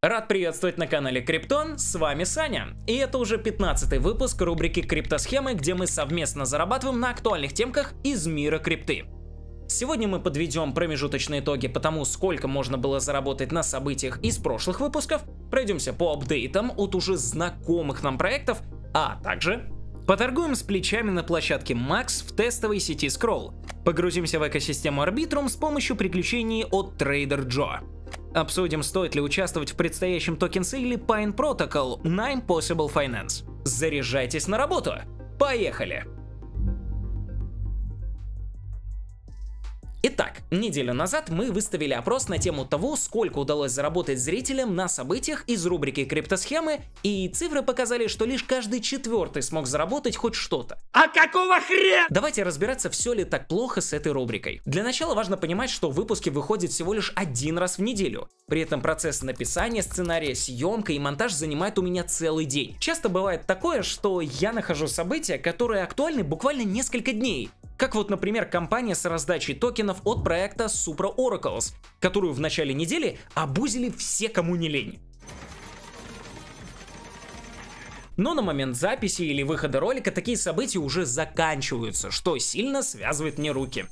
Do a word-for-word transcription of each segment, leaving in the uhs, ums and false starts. Рад приветствовать на канале Криптон, с вами Саня. И это уже пятнадцатый выпуск рубрики «Криптосхемы», где мы совместно зарабатываем на актуальных темках из мира крипты. Сегодня мы подведем промежуточные итоги по тому, сколько можно было заработать на событиях из прошлых выпусков, пройдемся по апдейтам от уже знакомых нам проектов, а также поторгуем с плечами на площадке Max в тестовой сети Scroll, погрузимся в экосистему Arbitrum с помощью приключений от Trader Joe. Обсудим, стоит ли участвовать в предстоящем токен-сейле Pine Protocol на Impossible Finance. Заряжайтесь на работу! Поехали! Итак, неделю назад мы выставили опрос на тему того, сколько удалось заработать зрителям на событиях из рубрики «Криптосхемы», и цифры показали, что лишь каждый четвертый смог заработать хоть что-то. А какого хрена? Давайте разбираться, все ли так плохо с этой рубрикой. Для начала важно понимать, что выпуски выходят всего лишь один раз в неделю. При этом процесс написания сценария, съемка и монтаж занимает у меня целый день. Часто бывает такое, что я нахожу события, которые актуальны буквально несколько дней. Как вот, например, компания с раздачей токенов от проекта Supra Oracles, которую в начале недели обузили все, кому не лень. Но на момент записи или выхода ролика такие события уже заканчиваются, что сильно связывает мне руки.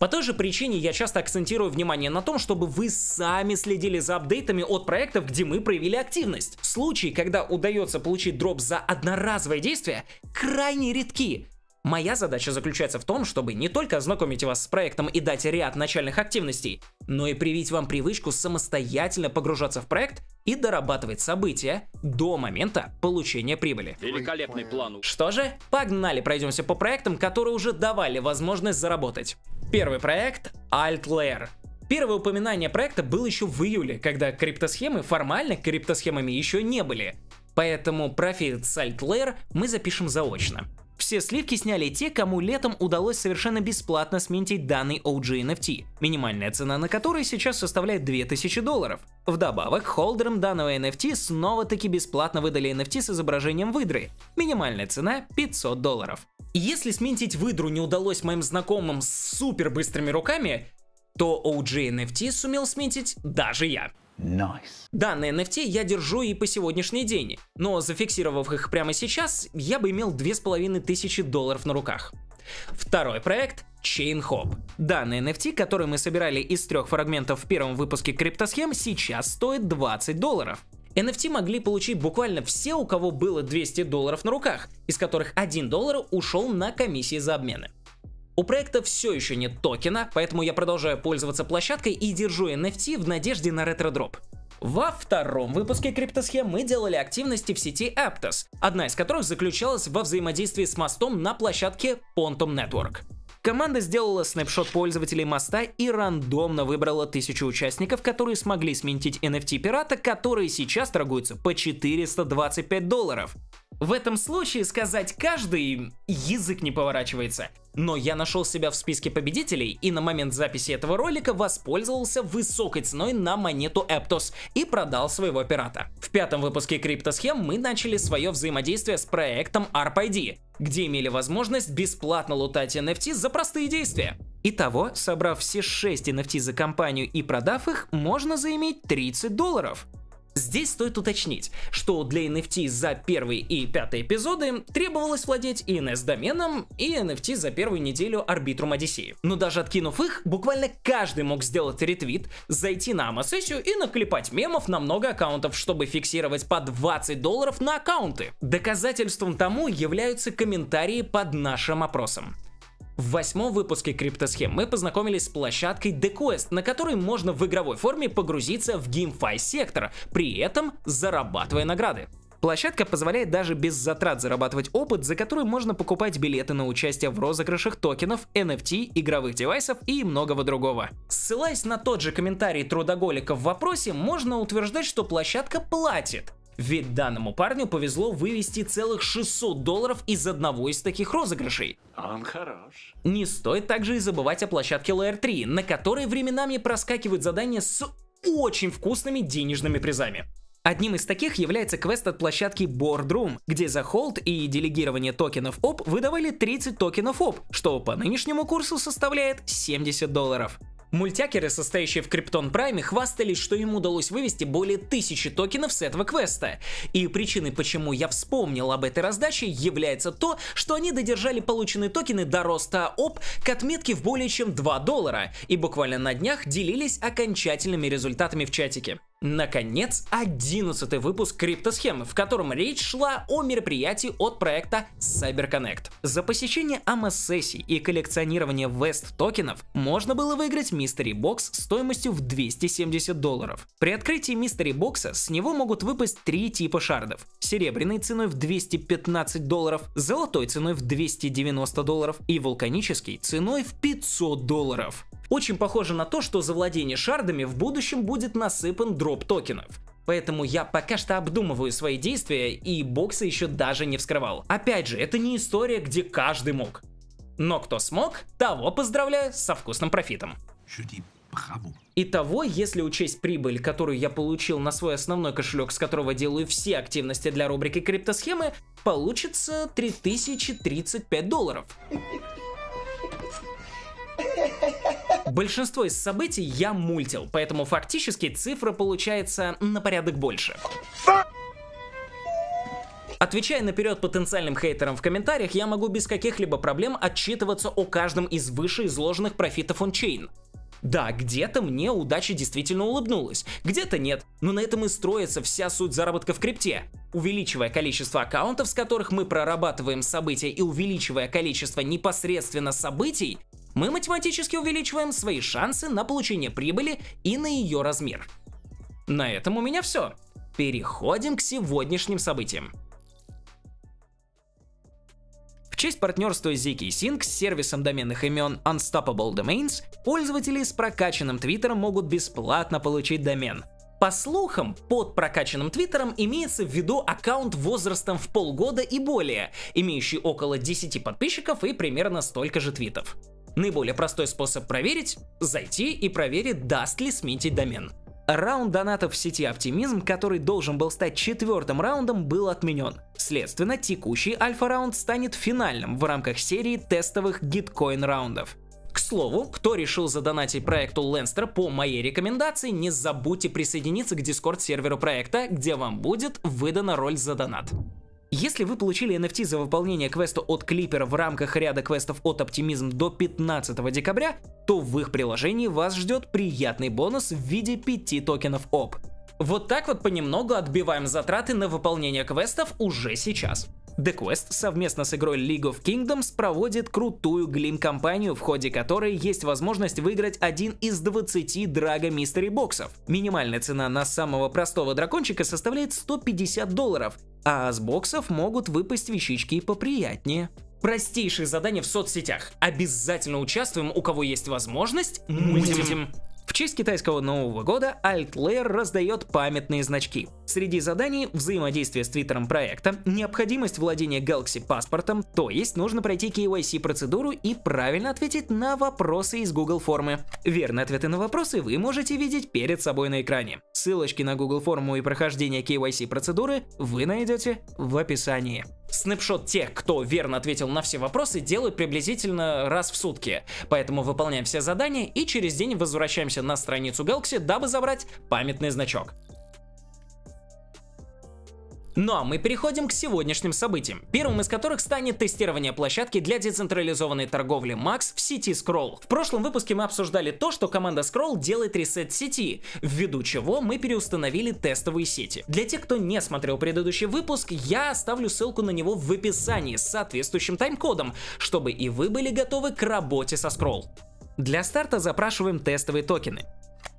По той же причине я часто акцентирую внимание на том, чтобы вы сами следили за апдейтами от проектов, где мы проявили активность. Случаи, когда удается получить дроп за одноразовое действие, крайне редки. Моя задача заключается в том, чтобы не только ознакомить вас с проектом и дать ряд начальных активностей, но и привить вам привычку самостоятельно погружаться в проект и дорабатывать события до момента получения прибыли. Великолепный план. Что же, погнали, пройдемся по проектам, которые уже давали возможность заработать. Первый проект – AltLayer. Первое упоминание проекта было еще в июле, когда криптосхемы формально криптосхемами еще не были, поэтому профит с AltLayer мы запишем заочно. Все сливки сняли те, кому летом удалось совершенно бесплатно сминтить данный о джи эн эф ти, минимальная цена на который сейчас составляет две тысячи долларов. Вдобавок, холдерам данного эн эф ти снова-таки бесплатно выдали эн эф ти с изображением выдры, минимальная цена пятьсот долларов. И если сминтить выдру не удалось моим знакомым с супер быстрыми руками, то о джи эн эф ти сумел сминтить даже я. Nice. Данные эн эф ти я держу и по сегодняшний день, но зафиксировав их прямо сейчас, я бы имел две тысячи пятьсот долларов на руках. Второй проект – Chain Hop. Данные эн эф ти, которые мы собирали из трех фрагментов в первом выпуске криптосхем, сейчас стоит двадцать долларов. эн эф ти могли получить буквально все, у кого было двести долларов на руках, из которых один доллар ушел на комиссии за обмены. У проекта все еще нет токена, поэтому я продолжаю пользоваться площадкой и держу эн эф ти в надежде на ретродроп. Во втором выпуске криптосхем мы делали активности в сети Aptos, одна из которых заключалась во взаимодействии с мостом на площадке Pontum Network. Команда сделала снапшот пользователей моста и рандомно выбрала тысячу участников, которые смогли сминтить эн эф ти пирата, которые сейчас торгуются по четыреста двадцать пять долларов. В этом случае сказать «каждый» язык не поворачивается. Но я нашел себя в списке победителей и на момент записи этого ролика воспользовался высокой ценой на монету Aptos и продал своего пирата. В пятом выпуске криптосхем мы начали свое взаимодействие с проектом Arpid, где имели возможность бесплатно лутать эн эф ти за простые действия. Итого, собрав все шесть эн эф ти за компанию и продав их, можно заиметь тридцать долларов. Здесь стоит уточнить, что для эн эф ти за первые и пятые эпизоды требовалось владеть ай эн эс-доменом и эн эф ти за первую неделю Arbitrum Одиссеи. Но даже откинув их, буквально каждый мог сделать ретвит, зайти на АМА-сессию и наклепать мемов на много аккаунтов, чтобы фиксировать по двадцать долларов на аккаунты. Доказательством тому являются комментарии под нашим опросом. В восьмом выпуске криптосхем мы познакомились с площадкой The Quest, на которой можно в игровой форме погрузиться в геймфай-сектор, при этом зарабатывая награды. Площадка позволяет даже без затрат зарабатывать опыт, за который можно покупать билеты на участие в розыгрышах токенов, эн эф ти, игровых девайсов и многого другого. Ссылаясь на тот же комментарий трудоголика в вопросе, можно утверждать, что площадка платит. Ведь данному парню повезло вывести целых шестьсот долларов из одного из таких розыгрышей. Он хорош. Не стоит также и забывать о площадке лэйер три, на которой временами проскакивают задания с очень вкусными денежными призами. Одним из таких является квест от площадки Boardroom, где за холд и делегирование токенов о пи выдавали тридцать токенов о пи, что по нынешнему курсу составляет семьдесят долларов. Мультякеры, состоящие в Криптон Прайме, хвастались, что им удалось вывести более тысячи токенов с этого квеста. И причиной, почему я вспомнил об этой раздаче, является то, что они додержали полученные токены до роста ОП к отметке в более чем два доллара и буквально на днях делились окончательными результатами в чатике. Наконец, одиннадцатый выпуск Криптосхемы, в котором речь шла о мероприятии от проекта CyberConnect. За посещение АМА-сессий и коллекционирование Вест токенов можно было выиграть Mystery Box стоимостью в двести семьдесят долларов. При открытии Mystery Box с него могут выпасть три типа шардов: серебряной ценой в двести пятнадцать долларов, золотой ценой в двести девяносто долларов и вулканический ценой в пятьсот долларов. Очень похоже на то, что за владение шардами в будущем будет насыпан дроп токенов. Поэтому я пока что обдумываю свои действия и боксы еще даже не вскрывал. Опять же, это не история, где каждый мог. Но кто смог, того поздравляю со вкусным профитом. Итого, если учесть прибыль, которую я получил на свой основной кошелек, с которого делаю все активности для рубрики Криптосхемы, получится три тысячи тридцать пять долларов. Большинство из событий я мультил, поэтому фактически цифра получается на порядок больше. Отвечая наперед потенциальным хейтерам в комментариях, я могу без каких-либо проблем отчитываться о каждом из вышеизложенных профитов ончейн. Да, где-то мне удача действительно улыбнулась, где-то нет, но на этом и строится вся суть заработка в крипте. Увеличивая количество аккаунтов, с которых мы прорабатываем события, и увеличивая количество непосредственно событий, мы математически увеличиваем свои шансы на получение прибыли и на ее размер. На этом у меня все. Переходим к сегодняшним событиям. В честь партнерства zkSync с сервисом доменных имен Unstoppable Domains пользователи с прокачанным твиттером могут бесплатно получить домен. По слухам, под прокачанным твиттером имеется в виду аккаунт возрастом в полгода и более, имеющий около десяти подписчиков и примерно столько же твитов. Наиболее простой способ проверить – зайти и проверить, даст ли смитить домен. Раунд донатов в сети Оптимизм, который должен был стать четвертым раундом, был отменен. Следственно, текущий альфа-раунд станет финальным в рамках серии тестовых гиткоин раундов. К слову, кто решил задонатить проекту Lenster по моей рекомендации, не забудьте присоединиться к дискорд-серверу проекта, где вам будет выдана роль за донат. Если вы получили эн эф ти за выполнение квеста от Clipper в рамках ряда квестов от Оптимизм до пятнадцатого декабря, то в их приложении вас ждет приятный бонус в виде пяти токенов ОП. Вот так вот понемногу отбиваем затраты на выполнение квестов уже сейчас. The Quest совместно с игрой League of Kingdoms проводит крутую Gleam-кампанию, в ходе которой есть возможность выиграть один из двадцати драго Mystery Box'ов. Минимальная цена на самого простого дракончика составляет сто пятьдесят долларов, а с боксов могут выпасть вещички и поприятнее. Простейшие задания в соцсетях. Обязательно участвуем, у кого есть возможность, мультим. В честь китайского Нового года AltLayer раздает памятные значки. Среди заданий взаимодействие с твиттером проекта, необходимость владения Galaxy паспортом, то есть нужно пройти кей уай си процедуру и правильно ответить на вопросы из Google формы. Верные ответы на вопросы вы можете видеть перед собой на экране. Ссылочки на Google форму и прохождение кей уай си процедуры вы найдете в описании. Снапшот тех, кто верно ответил на все вопросы, делают приблизительно раз в сутки. Поэтому выполняем все задания и через день возвращаемся на страницу Galaxy, дабы забрать памятный значок. Ну а мы переходим к сегодняшним событиям, первым из которых станет тестирование площадки для децентрализованной торговли Max в сети Scroll. В прошлом выпуске мы обсуждали то, что команда Scroll делает ресет сети, ввиду чего мы переустановили тестовые сети. Для тех, кто не смотрел предыдущий выпуск, я оставлю ссылку на него в описании с соответствующим тайм-кодом, чтобы и вы были готовы к работе со Scroll. Для старта запрашиваем тестовые токены.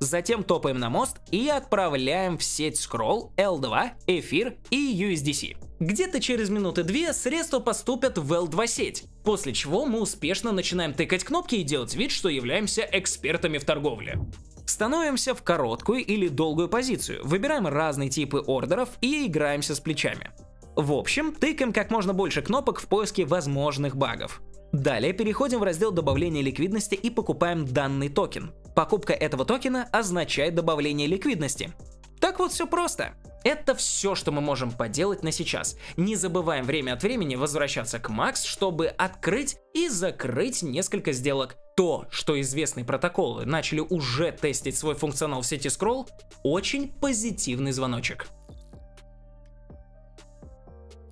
Затем топаем на мост и отправляем в сеть Scroll, эл два, эфир и ю эс ди си. Где-то через минуты две средства поступят в эл два сеть, после чего мы успешно начинаем тыкать кнопки и делать вид, что являемся экспертами в торговле. Становимся в короткую или долгую позицию, выбираем разные типы ордеров и играемся с плечами. В общем, тыкаем как можно больше кнопок в поиске возможных багов. Далее переходим в раздел добавления ликвидности и покупаем данный токен. Покупка этого токена означает добавление ликвидности. Так вот все просто. Это все, что мы можем поделать на сейчас. Не забываем время от времени возвращаться к Max, чтобы открыть и закрыть несколько сделок. то, что известные протоколы начали уже тестить свой функционал в сети Scroll, очень позитивный звоночек.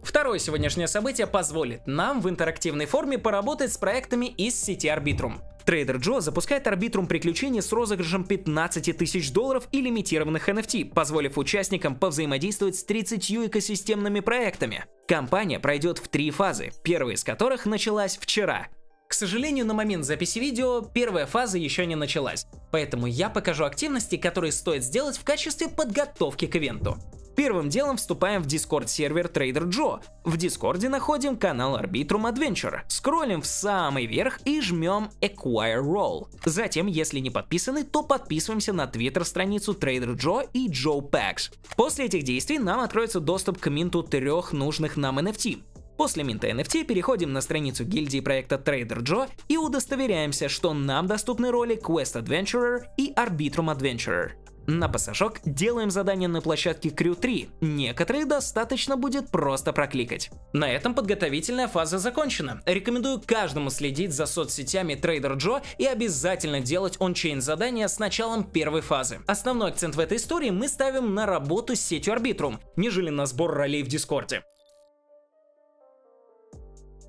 Второе сегодняшнее событие позволит нам в интерактивной форме поработать с проектами из сети Arbitrum. Trader Joe запускает Arbitrum приключения с розыгрышем пятнадцати тысяч долларов и лимитированных эн эф ти, позволив участникам повзаимодействовать с тридцатью экосистемными проектами. Кампания пройдет в три фазы, первая из которых началась вчера. К сожалению, на момент записи видео первая фаза еще не началась, поэтому я покажу активности, которые стоит сделать в качестве подготовки к ивенту. Первым делом вступаем в Discord-сервер Trader Joe. В Discord находим канал Arbitrum Adventure, скроллим в самый верх и жмем Acquire Role. Затем, если не подписаны, то подписываемся на Twitter-страницу Trader Joe и Joe Packs. После этих действий нам откроется доступ к минту трех нужных нам эн эф ти. После минта эн эф ти переходим на страницу гильдии проекта Trader Joe и удостоверяемся, что нам доступны роли Quest Adventurer и Arbitrum Adventurer. На пассажок делаем задание на площадке Crew три, некоторые достаточно будет просто прокликать. На этом подготовительная фаза закончена. Рекомендую каждому следить за соцсетями Trader Joe и обязательно делать ончейн задания с началом первой фазы. Основной акцент в этой истории мы ставим на работу с сетью Arbitrum, нежели на сбор ролей в Дискорде.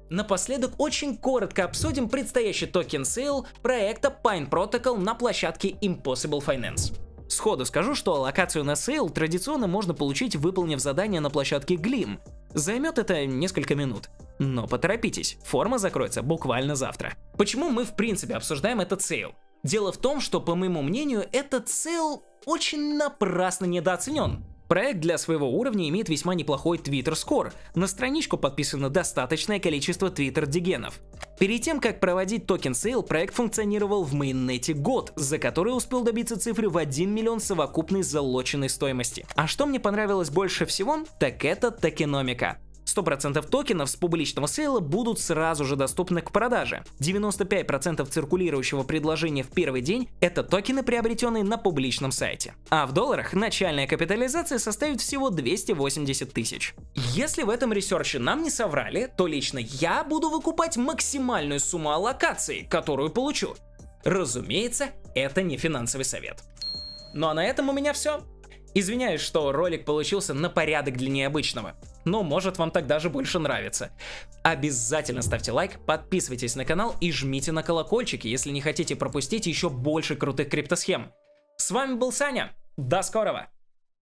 Напоследок очень коротко обсудим предстоящий токен сейл проекта Pine Protocol на площадке Impossible Finance. Сходу скажу, что локацию на сейл традиционно можно получить, выполнив задание на площадке Gleam. Займет это несколько минут. Но поторопитесь, форма закроется буквально завтра. Почему мы в принципе обсуждаем этот сейл? Дело в том, что, по моему мнению, этот сейл очень напрасно недооценен. Проект для своего уровня имеет весьма неплохой твиттер-скор, на страничку подписано достаточное количество твиттер-дигенов. Перед тем, как проводить токен-сейл, проект функционировал в мейннете год, за который успел добиться цифры в один миллион совокупной залоченной стоимости. А что мне понравилось больше всего, так это токеномика. сто процентов токенов с публичного сейла будут сразу же доступны к продаже. девяносто пять процентов циркулирующего предложения в первый день – это токены, приобретенные на публичном сайте. А в долларах начальная капитализация составит всего двести восемьдесят тысяч. Если в этом ресерче нам не соврали, то лично я буду выкупать максимальную сумму аллокации, которую получу. Разумеется, это не финансовый совет. Ну а на этом у меня все. Извиняюсь, что ролик получился на порядок длиннее обычного, но может вам так даже больше нравится. Обязательно ставьте лайк, подписывайтесь на канал и жмите на колокольчики, если не хотите пропустить еще больше крутых криптосхем. С вами был Саня, до скорого!